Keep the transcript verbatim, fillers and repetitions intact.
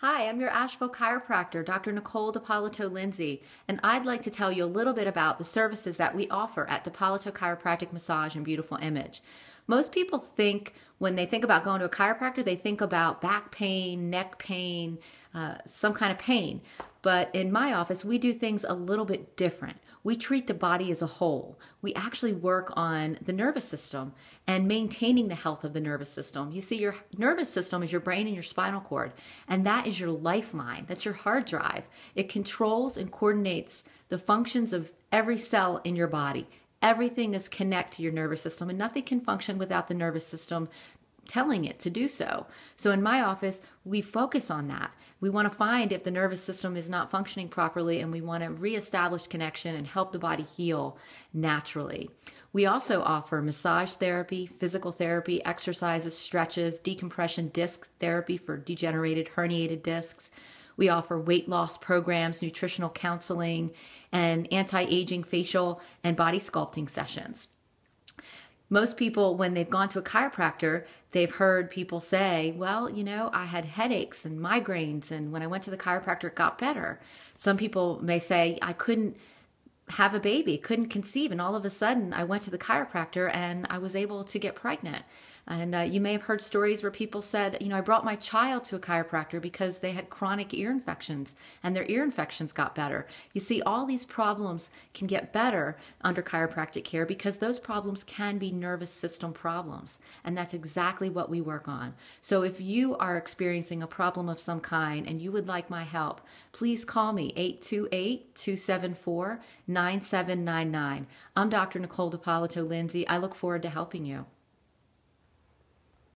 Hi, I'm your Asheville chiropractor, Doctor Nicole D'Ippolito Lindsey, and I'd like to tell you a little bit about the services that we offer at D'Ippolito Chiropractic Massage and Beautiful Image. Most people think, when they think about going to a chiropractor, they think about back pain, neck pain, uh, some kind of pain. But in my office, we do things a little bit different. We treat the body as a whole. We actually work on the nervous system and maintaining the health of the nervous system. You see, your nervous system is your brain and your spinal cord, and that is your lifeline. That's your hard drive. It controls and coordinates the functions of every cell in your body. Everything is connected to your nervous system, and nothing can function without the nervous system telling it to do so. So in my office, we focus on that. We want to find if the nervous system is not functioning properly, and we want to reestablish connection and help the body heal naturally. We also offer massage therapy, physical therapy, exercises, stretches, decompression disc therapy for degenerated, herniated discs. We offer weight loss programs, nutritional counseling, and anti-aging facial and body sculpting sessions. Most people, when they've gone to a chiropractor, they've heard people say, well, you know, I had headaches and migraines, and when I went to the chiropractor, it got better. Some people may say, I couldn't have a baby, couldn't conceive, and all of a sudden I went to the chiropractor and I was able to get pregnant. And uh, you may have heard stories where people said, you know, I brought my child to a chiropractor because they had chronic ear infections, and their ear infections got better. You see, all these problems can get better under chiropractic care because those problems can be nervous system problems, and that's exactly what we work on. So if you are experiencing a problem of some kind and you would like my help, please call me, eight two eight, two seven four, nine seven nine nine. I'm Doctor Nicole D'Ippolito Lindsey. I look forward to helping you.